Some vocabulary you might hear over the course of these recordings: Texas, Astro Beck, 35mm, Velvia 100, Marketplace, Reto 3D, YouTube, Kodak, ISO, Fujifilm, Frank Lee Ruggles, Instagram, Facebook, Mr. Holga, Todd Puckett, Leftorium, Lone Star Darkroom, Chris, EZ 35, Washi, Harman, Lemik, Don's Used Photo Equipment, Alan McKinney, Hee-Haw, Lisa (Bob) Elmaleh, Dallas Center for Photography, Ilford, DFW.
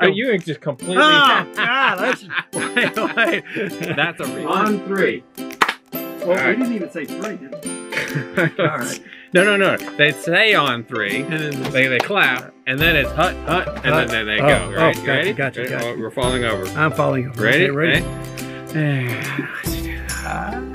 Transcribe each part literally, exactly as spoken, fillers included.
Are you just completely? Oh, God, that's wait, wait. That's a reach. On three. Well, right. We didn't even say three, did we? All right. No, no, no. They say on three, and then they, they clap, and then it's hut, hut, and hut. then there they oh, go. Right? Oh, you ready? Gotcha, gotcha, gotcha. Oh, we're falling over. I'm falling over. Ready? Okay, ready? Ready?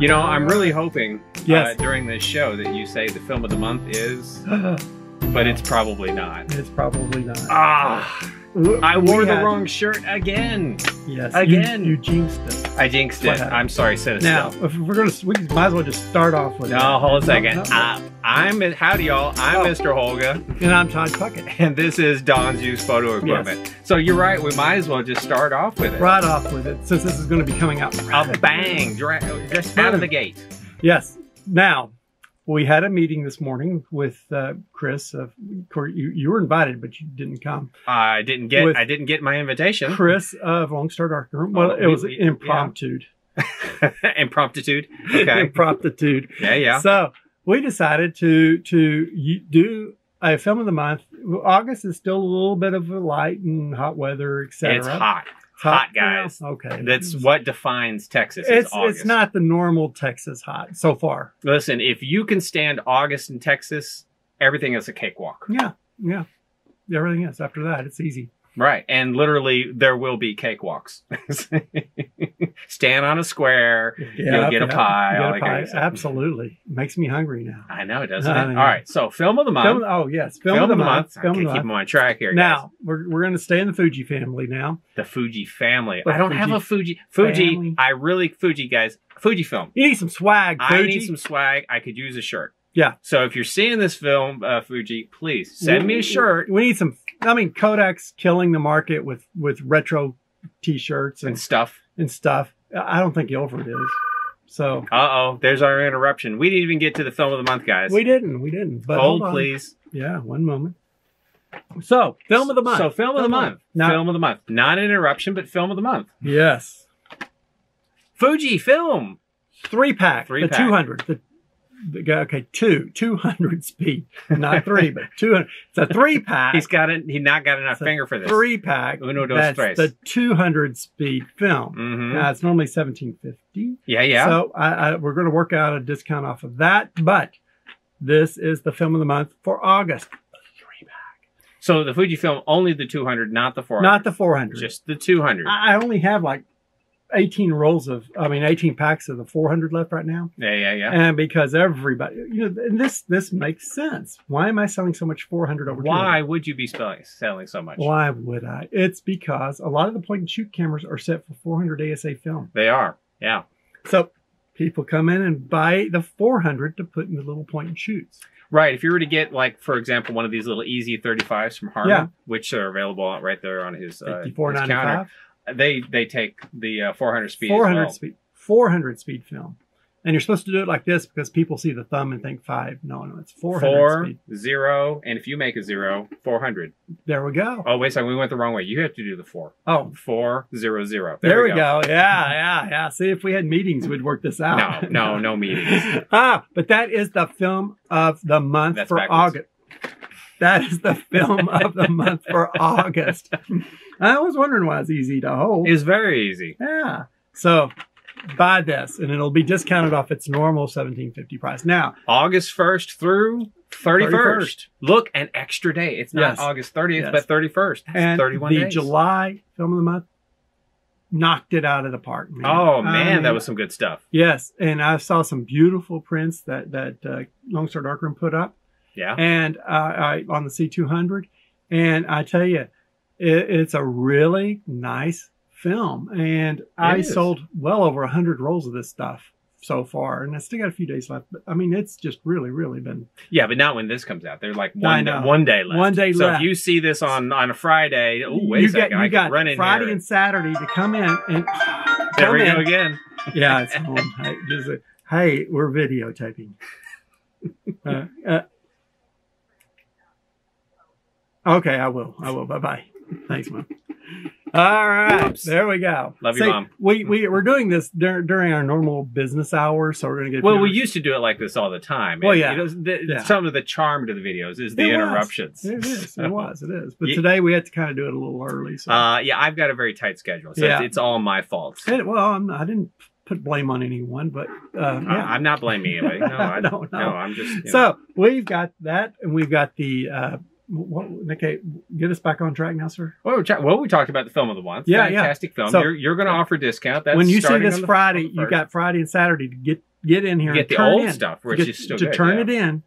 You know, I'm really hoping yes. uh, during this show that you say the film of the month is, but it's probably not. It's probably not. Ah! I wore had, the wrong shirt again. Yes, again. You, you jinxed it. I jinxed it. I'm sorry, set it Now, still. if we're gonna, we might as well just start off with. No, that. hold a second. No, no. I, I'm howdy y'all. I'm oh. Mister Holga, and I'm Todd Puckett, and this is Don's Used Photo Equipment. Yes. So you're right. We might as well just start off with it. Right off with it, since this is going to be coming out. Right a bang, just out of the gate. Yes. Now. We had a meeting this morning with uh, Chris. Of course, you, you were invited, but you didn't come. I didn't get. With I didn't get my invitation. Chris of Lone Star Darkroom. Well, oh, it we, was we, impromptu. Yeah. Impromptu. Okay. Impromptu. Yeah, yeah. So we decided to to do a film of the month. August is still a little bit of a light and hot weather, et cetera. It's hot. Hot, hot guys. Now? Okay. That's what defines Texas. It's, August. It's not the normal Texas hot so far. Listen, if you can stand August in Texas, everything is a cakewalk. Yeah. Yeah. Everything is. After that, it's easy. Right. And literally, there will be cakewalks. Stand on a square. Yeah, you'll get yeah, a pie. Get all a pie. That kind of Absolutely. It makes me hungry now. I know, doesn't no, it? All know. right. So, film of the month. Film, oh, yes. Film, film of the month. month. I can't keep them on track here, Now, guys. we're, we're going to stay in the Fuji family now. The Fuji family. But I don't Fuji have a Fuji. Fuji. Family. I really, Fuji, guys. Fujifilm. You need some swag, Fuji. I need some swag. I could use a shirt. Yeah. So, if you're seeing this film, uh, Fuji, please send we, me a shirt. We need some. I mean, Kodak's killing the market with, with retro t-shirts and, and stuff and stuff. I don't think Ilford is. So, uh-oh, there's our interruption. We didn't even get to the film of the month, guys. We didn't. We didn't. But Hold, hold please. Yeah, one moment. So, film of the month. So, film, film of the month. month. Not, film of the month. Not an interruption, but film of the month. Yes. Fujifilm. Three pack. Three the pack. two hundred. The Okay, two, two hundred speed, not three, but two hundred. It's a three pack. He's got it. He not got enough finger for this. Three pack. Uno dos tres. The two hundred speed film. Mm-hmm. Now it's normally seventeen fifty. Yeah, yeah. So I, I, we're going to work out a discount off of that. But this is the film of the month for August. Three pack. So the Fujifilm only the two hundred, not the four hundred. Not the four hundred. Just the two hundred. I only have like. eighteen rolls of, I mean, eighteen packs of the four hundred left right now. Yeah, yeah, yeah. And because everybody, you know, and this this makes sense. Why am I selling so much four hundred over? Why would you be selling selling so much? Why would I? It's because a lot of the point and shoot cameras are set for four hundred A S A film. They are, yeah. So people come in and buy the four hundred to put in the little point and shoots. Right. If you were to get, like, for example, one of these little E Z thirty-fives from Harman, yeah. which are available right there on his, uh, his counter. They they take the uh, four hundred speed. four hundred as well. Speed. four hundred speed film, and you're supposed to do it like this because people see the thumb and think five. No, no, it's four hundred Four, speed. zero, and if you make a zero, four hundred. There we go. Oh wait, a second, we went the wrong way. You have to do the four. Oh, four zero zero. There, there we go. go. Yeah, yeah, yeah. See, if we had meetings, we'd work this out. No, no, no meetings. Ah, but that is the film of the month That's for backwards. August. That is the film of the month for August. I was wondering why it's easy to hold. It's very easy. Yeah. So buy this, and it'll be discounted off its normal seventeen fifty price. Now, August first through thirty-first. thirty-first. Look, an extra day. It's not yes. August thirtieth, yes. but thirty-first. That's and thirty-one the days. July film of the month knocked it out of the park. Man. Oh, man, I mean, that was some good stuff. Yes, and I saw some beautiful prints that, that uh, Lone Star Darkroom put up. Yeah, and uh, I, on the C two hundred, and I tell you, it, it's a really nice film, and it I is. sold well over a hundred rolls of this stuff so far, and I still got a few days left. But I mean, it's just really, really been. Yeah, but not when this comes out. They're like one, day, one day left. One day so left. So if you see this on on a Friday, oh wait you a second, got, you I got run in Friday here. and Saturday to come in and come there we in. go again. Yeah, it's home. Hey, just a, hey, we're videotaping. uh, uh, Okay, I will. I will. Bye-bye. Thanks, Mom. All right. Oops. There we go. Love you, Mom. We, we, we're doing this dur during our normal business hours, so we're going to get... Well, we used to do it like this all the time. Well, yeah. It was, the, yeah. Some of the charm to the videos is the it interruptions. Was. It is. It was. It is. But yeah. Today we had to kind of do it a little early. So. Uh, yeah, I've got a very tight schedule, so yeah. it's, it's all my fault. It, well, I'm, I didn't... put blame on anyone, but uh, uh, yeah. I'm not blaming anybody. No, I don't know. No, I'm just. You know. So we've got that, and we've got the. Uh, what, okay, get us back on track now, sir. Well, well, we talked about the film of the month. Yeah, fantastic yeah. film. So, you're you're going to offer a discount. That's when you see this Friday, you got Friday and Saturday to get get in here. You get and the turn old in, stuff, which get, is still to good, turn yeah. it in,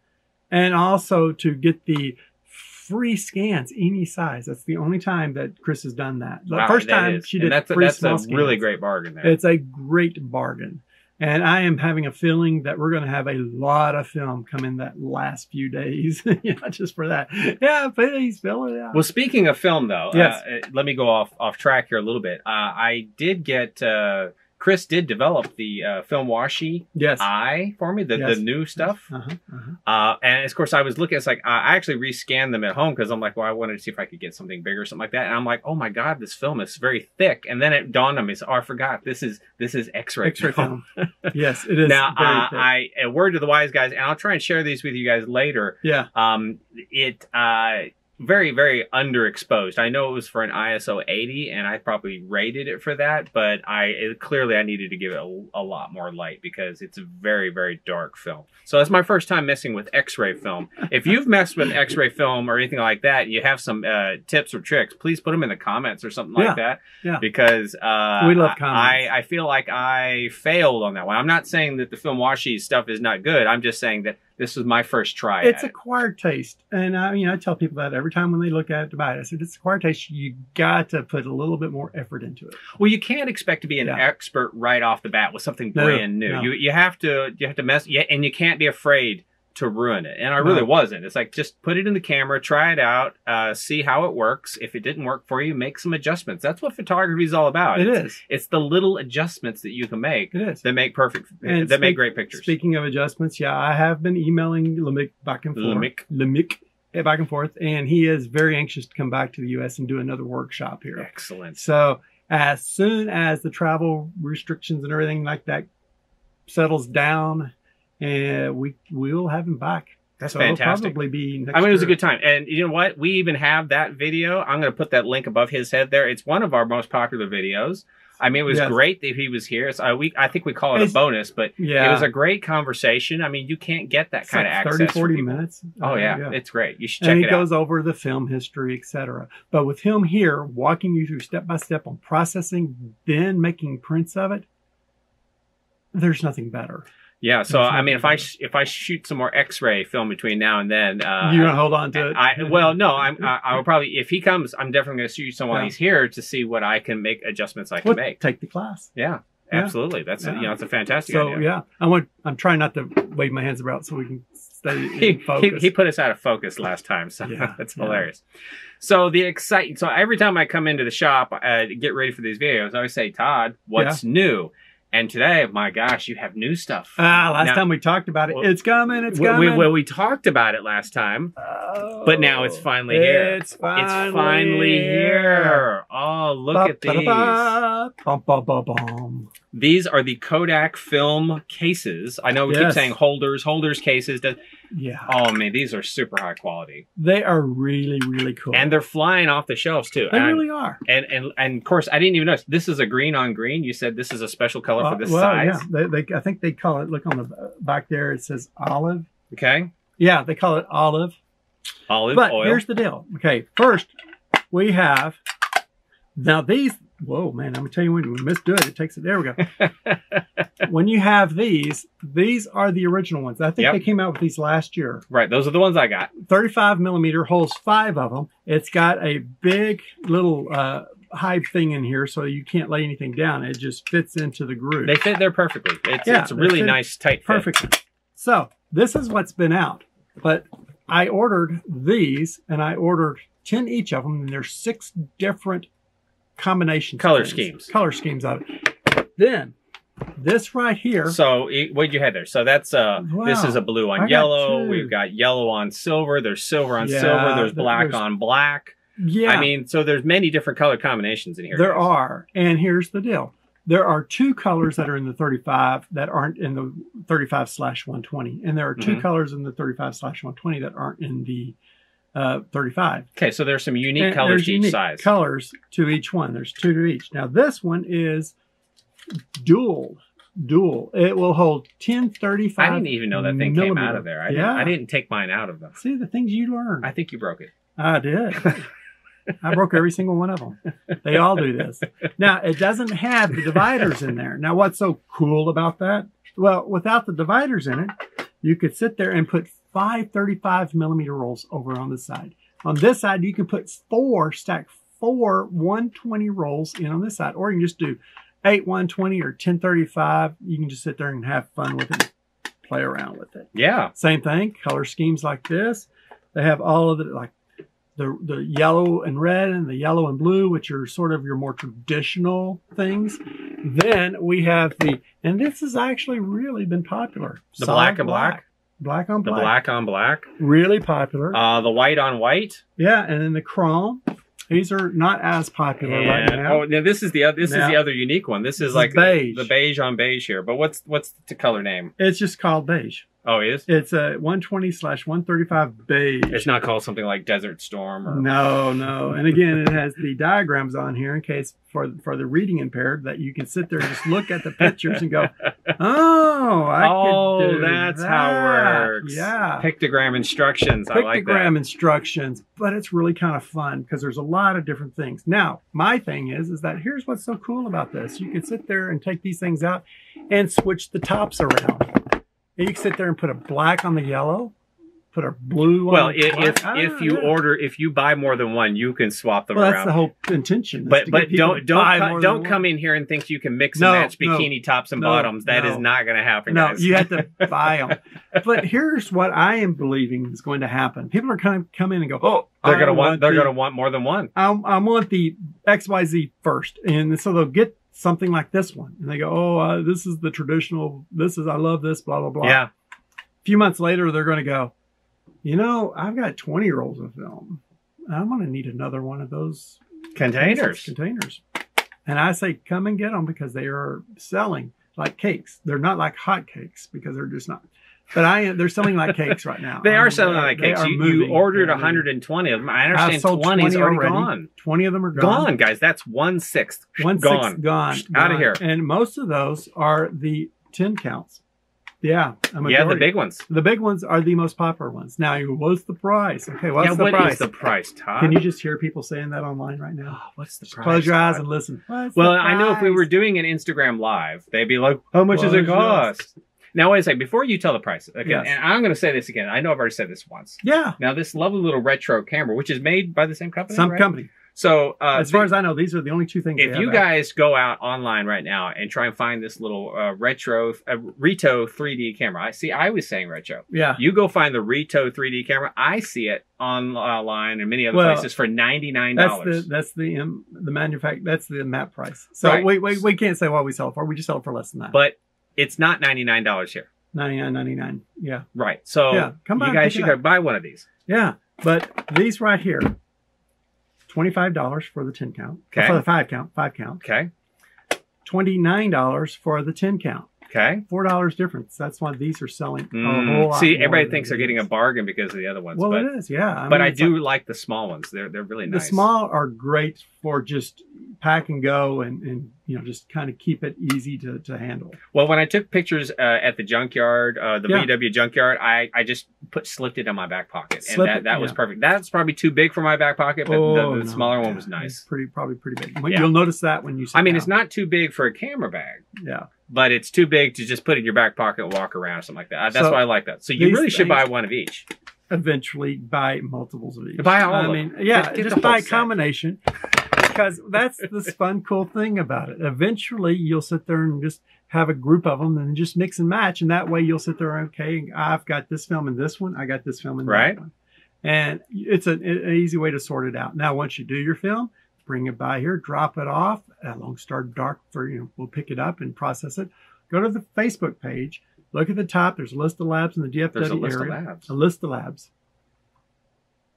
and also to get the free scans any size. That's the only time that Chris has done that. The wow, first that time is. She did and that's a, free that's small a scans. Really great bargain there. It's a great bargain. And I am having a feeling that we're going to have a lot of film come in that last few days. You know, just for that. Yeah, please fill it out. Well, speaking of film, though, yes. uh, let me go off, off track here a little bit. Uh, I did get... Uh, Chris did develop the uh, film Washi yes. Eye for me, the, yes. the new stuff. Uh-huh, uh-huh. Uh, and of course, I was looking, it's like, I actually re-scanned them at home because I'm like, well, I wanted to see if I could get something bigger or something like that. And I'm like, oh my God, this film is very thick. And then it dawned on me, so, oh, I forgot, this is this is X-ray film. film. Yes, it is. Now, very uh, thick. I, a word to the wise guys, and I'll try and share these with you guys later. Yeah. Um, it... Uh, Very, very underexposed. I know it was for an I S O eighty, and I probably rated it for that, but I it, clearly I needed to give it a, a lot more light because it's a very, very dark film. So that's my first time messing with X-ray film. If you've messed with X-ray film or anything like that, and you have some uh, tips or tricks, please put them in the comments or something yeah, like that. Yeah. Because uh, we love comments. I, I feel like I failed on that one. I'm not saying that the film Washi stuff is not good. I'm just saying that this was my first try. It's acquired taste. And I, you know, I tell people that every time when they look at it to buy it. I said, it's acquired taste. You got to put a little bit more effort into it. Well, you can't expect to be an yeah. expert right off the bat with something no, brand new. No. You you have to you have to mess yeah, and you can't be afraid to ruin it. And I really no. wasn't. It's like, just put it in the camera, try it out, uh, see how it works. If it didn't work for you, make some adjustments. That's what photography is all about. It it's, is. It's the little adjustments that you can make it is. that make perfect, and that make great pictures. Speaking of adjustments, yeah, I have been emailing Lemik back and forth. Lemik. Lemik. Back and forth. And he is very anxious to come back to the U S and do another workshop here. Excellent. So as soon as the travel restrictions and everything like that settles down, and we will have him back. That's so fantastic. It'll probably be next I mean, it was year. a good time. And you know what? We even have that video. I'm going to put that link above his head there. It's one of our most popular videos. I mean, it was yes. great that he was here. It's, uh, we, I think we call it it's, a bonus, but yeah. it was a great conversation. I mean, you can't get that it's kind like of access. thirty, forty minutes. Oh, yeah. yeah. It's great. You should check it out. And he goes over the film history, et cetera. But with him here, walking you through step by step on processing, then making prints of it, there's nothing better. Yeah, so I mean, if I if I shoot some more X-ray film between now and then, uh, you're gonna hold on to it. I, well, no, I'm I, I will probably if he comes, I'm definitely gonna shoot someone yeah. he's here to see what I can make adjustments I can well, make. Take the class. Yeah, yeah. absolutely. That's yeah. a, you know that's a fantastic so, idea. So yeah, I want I'm trying not to wave my hands about so we can stay in focus. He, he, he put us out of focus last time, so yeah, that's yeah. hilarious. So the exciting. So every time I come into the shop uh, to get ready for these videos, I always say, Todd, what's yeah. new? And today, my gosh, you have new stuff. Ah, last now, time we talked about it. Well, it's coming, it's we, coming. We, well, we talked about it last time, oh, but now it's finally here. It's finally, it's finally here. here. Oh, look ba, at ba, these. Ba, ba, ba, ba, ba. These are the Kodak film cases. I know we yes. keep saying holders, holders, cases. Yeah. Oh, man, these are super high quality. They are really, really cool. And they're flying off the shelves, too. They and, really are. And, and, and, of course, I didn't even notice. This is a green on green. You said this is a special color. For this well, size. Yeah. They, they, I think they call it, look on the back there, it says olive. Okay. Yeah, they call it olive. Olive but oil. But here's the deal. Okay, first we have, now these, whoa, man, I'm going to tell you when we misdo it, it takes it, there we go. When you have these, these are the original ones. I think yep. they came out with these last year. Right, those are the ones I got. thirty-five millimeter holds five of them. It's got a big little... Uh, hive thing in here, so you can't lay anything down. It just fits into the groove. They fit there perfectly. It's, yeah, it's a really nice tight perfectly. fit. So this is what's been out, but I ordered these and I ordered ten each of them, and there's six different combinations, color schemes color schemes of it. Then this right here, so what you had there, so that's uh wow. this is a blue on I yellow got we've got yellow on silver, there's silver on yeah, silver, there's black there's, on black. Yeah. I mean, so there's many different color combinations in here. There guys. are. And here's the deal. There are two colors that are in the thirty-five that aren't in the thirty-five slash one twenty. And there are two mm-hmm. colors in the thirty-five slash one twenty that aren't in the uh, thirty-five. Okay, so there's some unique and colors to each size. colors to each one. There's two to each. Now, this one is dual. Dual. It will hold ten thirty-five. I didn't even know that thing millimeter. came out of there. I, yeah. didn't, I didn't take mine out of them. See, the things you learn. I think you broke it. I did. I broke every single one of them. They all do this. Now, it doesn't have the dividers in there. Now, what's so cool about that? Well, without the dividers in it, you could sit there and put five thirty-five millimeter rolls over on this side. On this side, you can put four, stack four one twenty rolls in on this side. Or you can just do eight one twenty or ten thirty-five. You can just sit there and have fun with it, play around with it. Yeah. Same thing, color schemes like this. They have all of it, like The, the yellow and red and the yellow and blue, which are sort of your more traditional things. Then we have the, and this has actually really been popular. The black on black. Black on black. The black on black. Really popular. Uh, the white on white. Yeah, and then the chrome. These are not as popular and, right now. Oh, now this is the other. This now, is the other unique one. This, this is like beige. The beige on beige here. But what's what's the color name? It's just called beige. Oh, it is? It's a one twenty slash one thirty-five beige. It's not called something like Desert Storm. Or... No, no. And again, it has the diagrams on here in case for, for the reading impaired that you can sit there and just look at the pictures and go, oh, I oh, could do that's that. how it works. Yeah. Pictogram instructions. Pictogram I like that. Pictogram instructions. But it's really kind of fun because there's a lot of different things. Now, my thing is, is that here's what's so cool about this. You can sit there and take these things out and switch the tops around. You can sit there and put a black on the yellow, put a blue on well, the Well, if ah, if you yeah. order, if you buy more than one, you can swap them well, around. That's the whole intention. But but don't don't co don't come one. in here and think you can mix no, and match bikini no, tops and no, bottoms. That no. is not going to happen. No, guys. You have to buy them. But here's what I am believing is going to happen. People are kind of come in and go, oh, they're going to want, want they're going to want more than one. I I want the X Y Z first, and so they'll get something like this one. And they go, oh, uh, this is the traditional, this is, I love this, blah, blah, blah. Yeah. A few months later, they're going to go, you know, I've got twenty rolls of film. I'm going to need another one of those containers. Containers. And I say, come and get them because they are selling like cakes. They're not like hot cakes because they're just not. But I, they're selling like cakes right now. They I are mean, selling like cakes. You, you ordered they're one hundred twenty moving. of them. I understand twenty is already gone. twenty of them are gone. Gone, guys. That's one-sixth. One-sixth gone. gone. Out of here. And most of those are the ten counts. Yeah. Yeah, the big ones. The big ones are the most popular ones. Now, what's the price? Okay, what's yeah, the what price? What is the price, Todd? Can you just hear people saying that online right now? Oh, what's the just price? Close your Todd? eyes and listen. What's well, I know if we were doing an Instagram Live, they'd be like, how much does it cost? Now, wait a second. Before you tell the price, okay, yes. and I'm going to say this again. I know I've already said this once. Yeah. Now, this lovely little retro camera, which is made by the same company, Some right? company. So, uh, as far as I know, these are the only two things. If you guys out. go out online right now and try and find this little uh, retro uh, Reto three D camera, I see. I was saying retro. Yeah. You go find the Reto three D camera. I see it online and many other well, places for ninety-nine dollars. That's the that's the um, the manufacturer. That's the map price. So right. we, we we can't say what we sell it for. We just sell it for less than that. But it's not ninety-nine dollars here. ninety-nine ninety-nine. Yeah. Right. So yeah. Come on, you guys should go buy one of these. Yeah. But these right here, twenty-five dollars for the ten count. Okay. For the five count. Five count. Okay. twenty-nine dollars for the ten count. Okay. four dollars difference. That's why these are selling mm. a whole lot. See, everybody thinks they're getting a bargain because of the other ones. Well, but, it is, yeah. I but mean, I do like, like the small ones. They're they're really nice. The small are great for just pack and go and, and you know, just kind of keep it easy to, to handle. Well, when I took pictures uh, at the junkyard, uh, the yeah. V W junkyard, I, I just put slipped it in my back pocket. Slip and that, it, that yeah. was perfect. That's probably too big for my back pocket, but oh, the, the no, smaller yeah. one was nice. It's pretty, probably pretty big. Yeah. You'll notice that when you sit I mean, down. It's not too big for a camera bag. Yeah. But it's too big to just put in your back pocket and walk around or something like that. That's so, why I like that. So you really should buy one of each. Eventually buy multiples of each. Buy all I of mean, them. Yeah, just, just, just buy a combination because that's this fun, cool thing about it. Eventually, you'll sit there and just have a group of them and just mix and match. And that way, you'll sit there, okay, I've got this film and this one. I got this film and right. that one. And it's an, an easy way to sort it out. Now, once you do your film, bring it by here, drop it off at Lone Star Dark for you know, we'll pick it up and process it. Go to the Facebook page, look at the top, there's a list of labs in the D F W area. There's a list of labs. A list of labs.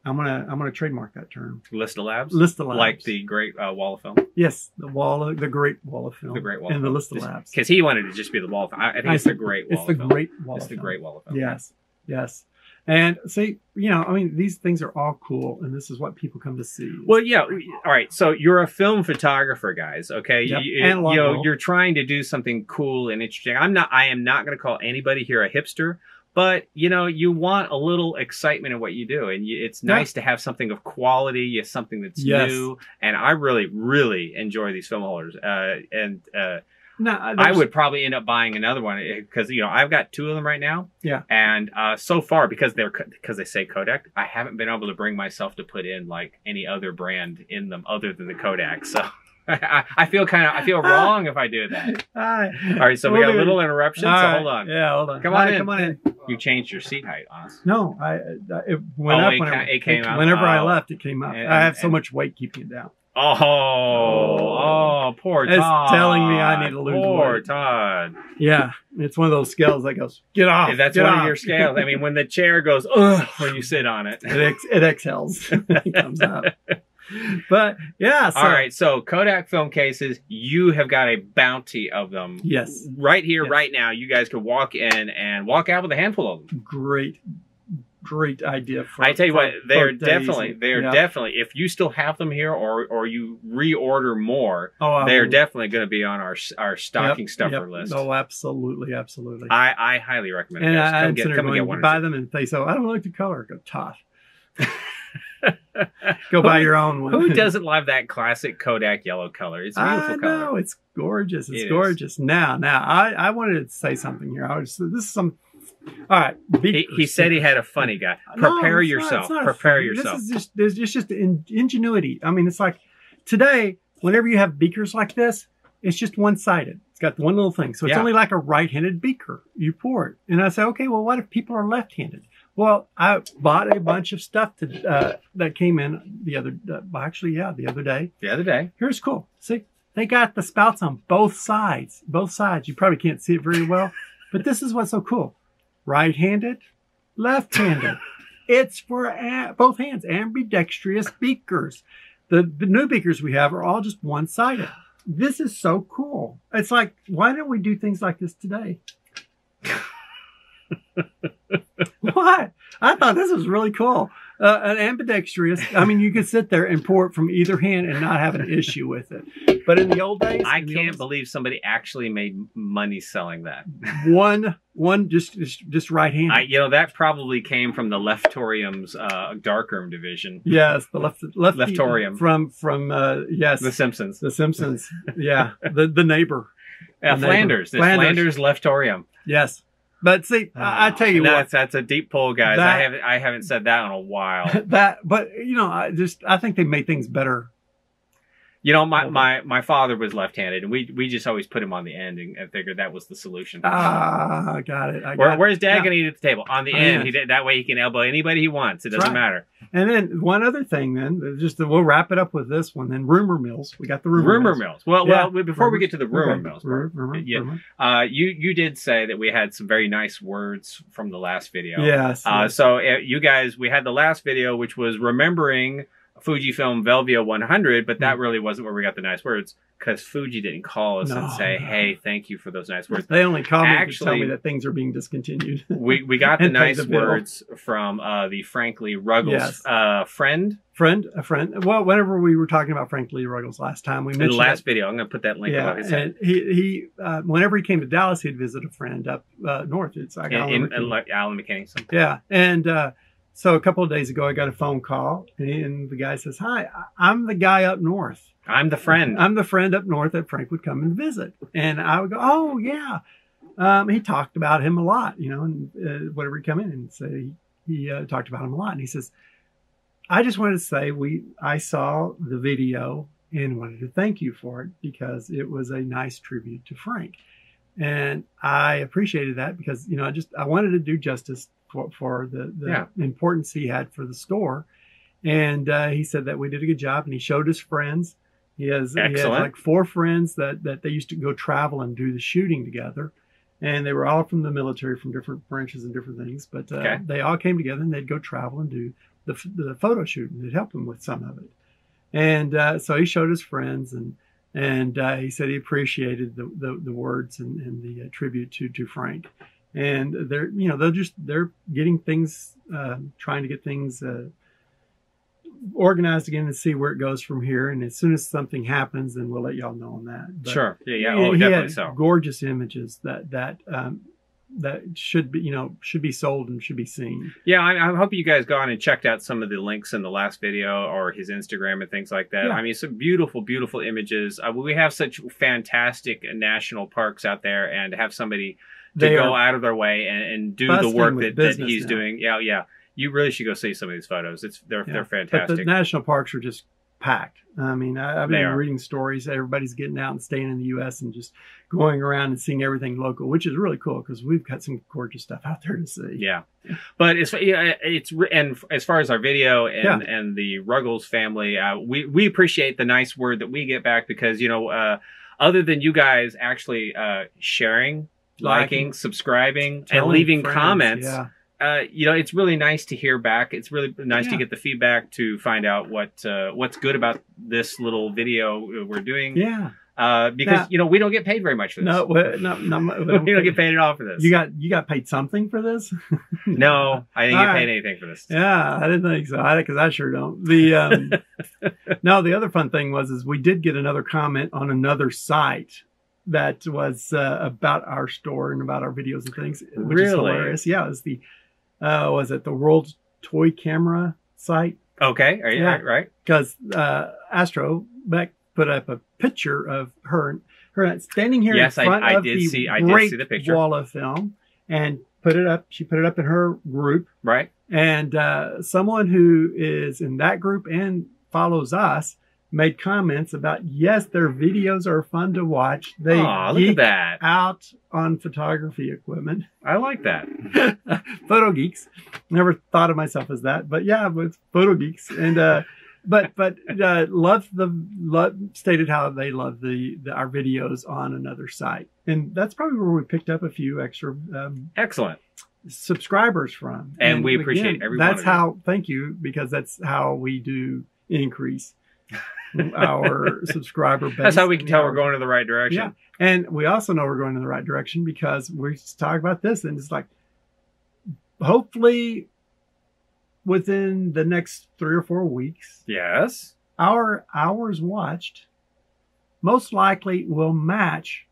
I'm gonna I'm gonna trademark that term. List of labs. List of labs, like the great uh, wall of film. Yes, the wall, of, the great wall of film. The great wall and of the film. List of just, labs. Because he wanted to just be the wall of film. I think I it's think the great wall. It's of the film. great wall. It's of the film. great wall of film. Yes, yes. And see, you know, I mean, these things are all cool, and this is what people come to see. Well, yeah. All right. So you're a film photographer, guys. Okay. Yep. You, and you know, you're trying to do something cool and interesting. I'm not. I am not going to call anybody here a hipster. But, you know, you want a little excitement in what you do. And you, it's nice yeah. to have something of quality, something that's yes. new. And I really, really enjoy these film holders. Uh, and uh, no, I would probably end up buying another one because, you know, I've got two of them right now. Yeah. And uh, so far, because they're because they say Kodak, I haven't been able to bring myself to put in, like, any other brand in them other than the Kodak. So I, I feel kind of, I feel wrong if I do that. All right. So we got a little interruption. So hold on. Yeah, hold on. Come on in. Come on in. You changed your seat height, honestly. No, I it went oh, up. It, whenever, it came it, up. Whenever oh. I left, it came up. And, I have so and, much weight keeping it down. Oh, oh, oh poor Todd. It's telling me I need to lose poor weight. Poor Todd. Yeah, it's one of those scales that goes, get off. If that's get one off. of your scales. I mean, when the chair goes, ugh, when you sit on it. It, ex it exhales. It comes up. But, yeah. So. All right. So, Kodak film cases, you have got a bounty of them. Yes. Right here, yes. right now, you guys could walk in and walk out with a handful of them. Great. Great idea. For, I tell you for, what, they're definitely, they're yeah. definitely, if you still have them here or or you reorder more, oh, they're definitely going to be on our our stocking yep, stuffer yep. list. Oh, absolutely, absolutely. I, I highly recommend it. And I come, get, come and get one. Buy them and say, so I don't like the color. Go tough. Go buy who, your own one. Who doesn't love that classic Kodak yellow color? It's a beautiful I color. No, it's gorgeous. It's it gorgeous. Is. Now, now, I, I wanted to say something here. I was this is some. All right. He, he said he had a funny guy. Prepare no, it's yourself. Not, it's not Prepare yourself. This is just there's just, just in, ingenuity. I mean, it's like today, whenever you have beakers like this, it's just one sided. It's got one little thing, so it's yeah. only like a right-handed beaker. You pour it, and I say, okay, well, what if people are left-handed? Well, I bought a bunch of stuff to, uh, that came in the other, uh, actually, yeah, the other day. The other day. Here's cool. See, they got the spouts on both sides. Both sides. You probably can't see it very well, but this is what's so cool. Right-handed, left-handed. It's for both hands, ambidextrous beakers. The, the new beakers we have are all just one-sided. This is so cool. It's like, why don't we do things like this today? What? I thought this was really cool. Uh, an ambidextrous. I mean, you could sit there and pour it from either hand and not have an issue with it. But in the old days, I can't days, believe somebody actually made money selling that. One, one, just, just, just right hand. I, you know, that probably came from the Leftorium's uh, darkroom division. Yes, the left, left Leftorium from from uh, yes, The Simpsons. The Simpsons. Yeah, the the neighbor. Yeah, the Flanders. Neighbor. Flanders. Flanders Leftorium. Yes. But see, oh, I tell you that's, what, that's a deep pull, guys. That, I haven't, I haven't said that in a while. That, but you know, I just, I think they made things better. You know, my, my, my father was left-handed, and we, we just always put him on the end and, and figured that was the solution. Ah, I got it. I got Where, it. Where's Dad yeah. gonna eat at the table? On the I end. He did, that way he can elbow anybody he wants. It doesn't right. matter. And then one other thing, then just we'll wrap it up with this one. Then rumor mills. We got the rumor, rumor mills. mills. Well, yeah. well, before rumors. we get to the rumor okay. mills, part, rumor, yeah, rumor. Uh, you you did say that we had some very nice words from the last video. Yes. Uh, yes. So uh, you guys, we had the last video, which was remembering Fujifilm Velvia one hundred, but that really wasn't where we got the nice words, because Fuji didn't call us no, and say, no. hey, thank you for those nice words. They only called me to tell me that things are being discontinued. we, we got the nice the words from uh, the Frank Lee Ruggles yes. uh, friend. Friend, a friend. Well, whenever we were talking about Frank Lee Ruggles last time, we mentioned in the last that, video. I'm going to put that link. Yeah, up. And he, he uh, whenever he came to Dallas, he'd visit a friend up uh, north. It's like in, Alan, in, McKinney. Like Alan McKinney. Something. Yeah, and uh, so a couple of days ago, I got a phone call, and the guy says, hi, I'm the guy up north. I'm the friend. I'm the friend up north that Frank would come and visit. And I would go, oh, yeah. Um, he talked about him a lot, you know, and uh, whenever he'd come in and say, he uh, talked about him a lot. And he says, I just wanted to say we I saw the video and wanted to thank you for it because it was a nice tribute to Frank. And I appreciated that because, you know, I just I wanted to do justice For, for the, the yeah. importance he had for the store. And uh, he said that we did a good job, and he showed his friends. He has, Excellent. He has like four friends that, that they used to go travel and do the shooting together. And they were all from the military, from different branches and different things. But uh, okay. they all came together, and they'd go travel and do the, the photo shoot and had helped him with some of it. And uh, so he showed his friends, and and uh, he said he appreciated the the, the words and, and the uh, tribute to to Frank. And they're you know they're just they're getting things, uh, trying to get things uh, organized again and see where it goes from here. And as soon as something happens, then we'll let y'all know on that. But sure, yeah, yeah, oh, he definitely had so. gorgeous images that that. Um, that should be, you know, should be sold and should be seen. Yeah, I, I hope you guys gone and checked out some of the links in the last video or his Instagram and things like that. Yeah. I mean, some beautiful, beautiful images. Uh, we have such fantastic national parks out there, and to have somebody to they go out of their way and, and do the work that, that he's now. doing. Yeah, yeah. You really should go see some of these photos. It's They're, yeah. they're fantastic. But the national parks are just packed. I mean, I, I've been reading stories. Everybody's getting out and staying in the U S and just going around and seeing everything local, which is really cool because we've got some gorgeous stuff out there to see. Yeah, but it's it's and as far as our video and yeah. and the Ruggles family, uh, we we appreciate the nice word that we get back, because you know, uh, other than you guys actually uh, sharing, liking, liking subscribing, and leaving friends, comments. Yeah. Uh, you know, it's really nice to hear back. It's really nice yeah. to get the feedback, to find out what uh, what's good about this little video we're doing. Yeah, uh, because now, you know, we don't get paid very much for this. No, we, no, no we don't get paid at all for this. You got you got paid something for this? No, I didn't all get paid right. anything for this. Yeah, I didn't think so. I because I sure don't. The um, no, the other fun thing was is we did get another comment on another site that was uh, about our store and about our videos and things, which really? is hilarious. Yeah, it's the Uh, was it the World Toy Camera site? Okay, are you yeah. right? Because uh, Astro Beck put up a picture of her, her standing here yes, in front I, I of did the see, I great did see the picture. wall of film, and put it up. She put it up in her group, right? And uh, someone who is in that group and follows us made comments about, yes, their videos are fun to watch. They Aww, look geek at that. out on photography equipment. I like that. Photo geeks. Never thought of myself as that, but yeah, with photo geeks. And uh, but but uh, loved the love, stated how they love the, the our videos on another site, and that's probably where we picked up a few extra um, excellent subscribers from. And, and we appreciate everyone. That's how. Thank you, because that's how we do increase our subscriber base. That's how we can tell we're going in the right direction. Yeah. And we also know we're going in the right direction because we talk about this, and it's like, hopefully within the next three or four weeks, yes, our hours watched most likely will match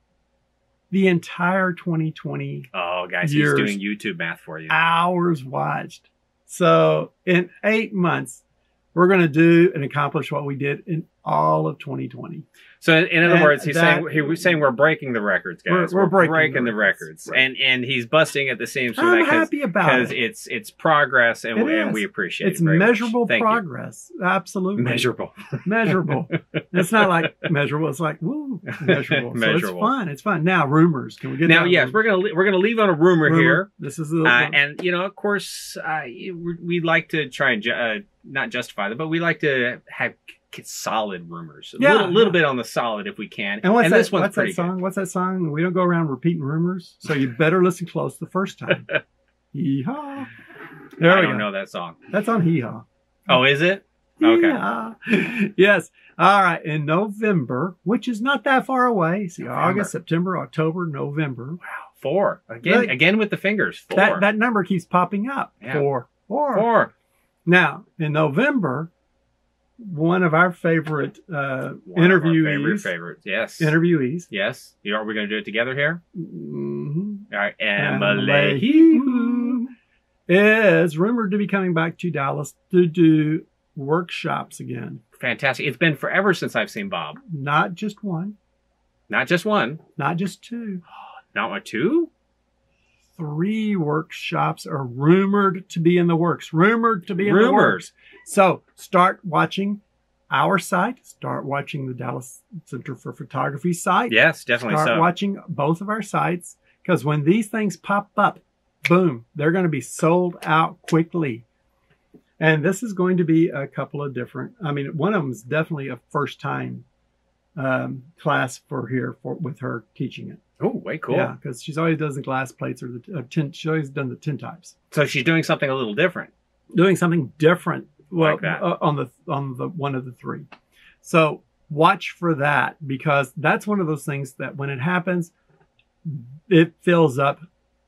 the entire twenty twenty. Oh, guys, he's doing YouTube math for you. Hours watched. So in eight months, we're going to do and accomplish what we did in all of twenty twenty. So, in other and words, he's that, saying he was saying we're breaking the records, guys. We're, we're, we're breaking, breaking the records, the records. Right. and and he's busting at the seams. I'm that happy about it because it's it's progress, and, it we, and we appreciate it's it. It's measurable progress, you. absolutely measurable, measurable. It's not like measurable. It's like woo, measurable. Measurable. So it's fun. It's fun. Now rumors. Can we get now? Yes, we're gonna we're gonna leave on a rumor, rumor. here. This is the uh, and you know, of course, uh, we like to try and ju uh, not justify them, but we like to have solid rumors. A yeah, little, little yeah. bit on the solid if we can. And what's and that, this one's what's pretty that song? Good. What's that song? We don't go around repeating rumors, so you better listen close the first time. Hee-haw. There I we don't go. know that song. That's on Hee-haw. Oh, is it? Okay. Yes. All right. In November, which is not that far away. See, November. August, September, October, November. Wow. Four. Again, Look, again with the fingers. Four. That, that number keeps popping up. Yeah. Four. Four. Four. Now, in November, one of our favorite uh, one interviewees. Of our favorite favorites, yes. Interviewees. Yes. You know, are we going to do it together here? Mm-hmm. All right. Elmaleh is rumored to be coming back to Dallas to do workshops again. Fantastic. It's been forever since I've seen Bob. Not just one. Not just one. Not just two. Not a two? Three workshops are rumored to be in the works. Rumored to be in Rumors. the works. So start watching our site. Start watching the Dallas Center for Photography site. Yes, definitely Start so. watching both of our sites. Because when these things pop up, boom, they're going to be sold out quickly. And this is going to be a couple of different. I mean, one of them is definitely a first time um, class for here for with her teaching it. Oh, way cool. Yeah, because she's always does the glass plates or the uh, tin. She's always done the tin types. So she's doing something a little different. doing something different well, like that. Uh, on the on the one of the three. So watch for that, because that's one of those things that when it happens, it fills up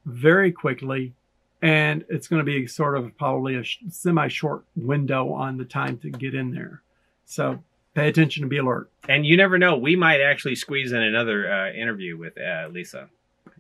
very quickly, and it's going to be sort of probably a semi-short window on the time to get in there. So pay attention and be alert. And you never know, we might actually squeeze in another uh, interview with uh, Lisa.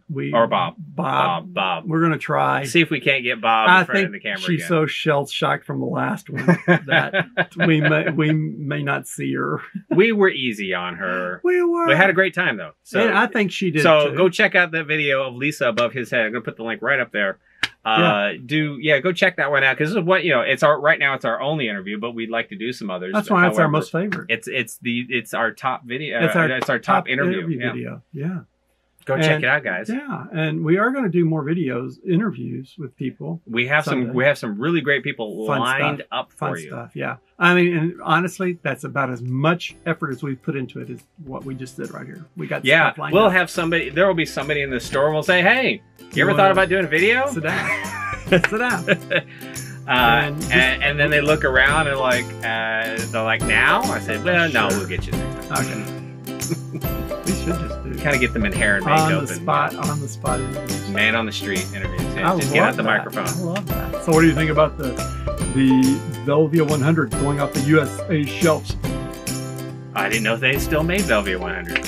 We, or Bob. Bob. Bob. Bob. We're going to try. See if we can't get Bob I in front think of the camera she's again. So shell-shocked from the last one that we, may, we may not see her. We were easy on her. We were. We had a great time, though. So and I think she did, So too. Go check out that video of Lisa above his head. I'm going to put the link right up there. Uh, yeah. Do yeah, go check that one out, because this is what you know. It's our right now. It's our only interview, but we'd like to do some others. That's why However, it's our most favorite. It's it's the it's our top video. It's our, it's our top, top interview, interview yeah. video. Yeah, go and, check it out, guys. Yeah, and we are going to do more videos, interviews with people. We have someday. some we have some really great people Fun lined stuff. up for Fun you. Stuff, yeah, I mean, and honestly, that's about as much effort as we've put into it as what we just did right here. We got yeah. Stuff lined we'll up. have somebody. There will be somebody in the store. We'll say, hey. You ever thought about doing a video? Sit down. Sit down. uh, and, just, and, and then they look around and like, uh, they're like, now? I said, well, sure. no, we'll get you there. Okay. We should just do kind of get them in hair and makeup. On the spot, and, on the spot. Man on the street interviews. Yeah, just get out the that. microphone. I love that. So what do you think about the, the Velvia one hundred going off the U S A shelves? I didn't know they still made Velvia one hundred.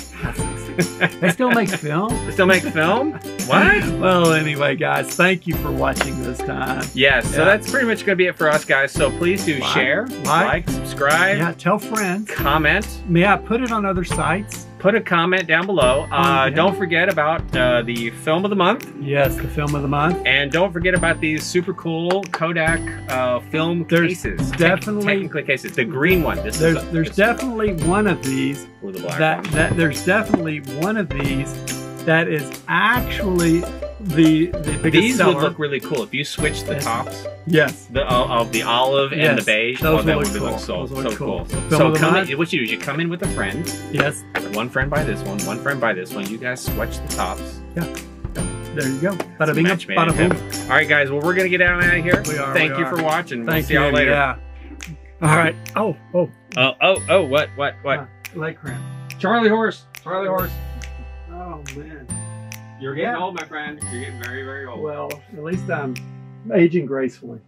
They still make film? They still make film? What? Well, anyway, guys, thank you for watching this time. Yes, yeah, so yeah. that's pretty much going to be it for us, guys. So please do like, share, like, like, subscribe. Yeah, tell friends. Comment. Yeah, put it on other sites. Put a comment down below. Uh, uh, yeah. Don't forget about uh, the film of the month. Yes, the film of the month. And don't forget about these super cool Kodak uh, film there's cases. Definitely, Te technically cases. The green one. This there's is a, there's this definitely one. one of these. Or the black that, one. That, there's definitely one of these that is actually the, the biggest These seller. would look really cool if you switch the yes. tops. Yes. The, uh, of the olive yes. and the beige. Those oh, that would look, cool. look so, Those so cool. cool. So, so come in, what you do is you come in with a friend. Yes. One friend by this one, one friend by this one. You guys switch the tops. Yeah. There you go. Bada bing, bada boom. All right, guys. Well, we're going to get out of here. We are. Thank we you are. for watching. Thank we'll see you all later. Yeah. All right. Oh, oh. Oh, oh, oh. What, what, what? Uh, leg cramp. Charlie horse. Charlie horse. Oh, man. You're getting yeah. old, my friend. You're getting very, very old. Well, at least I'm aging gracefully.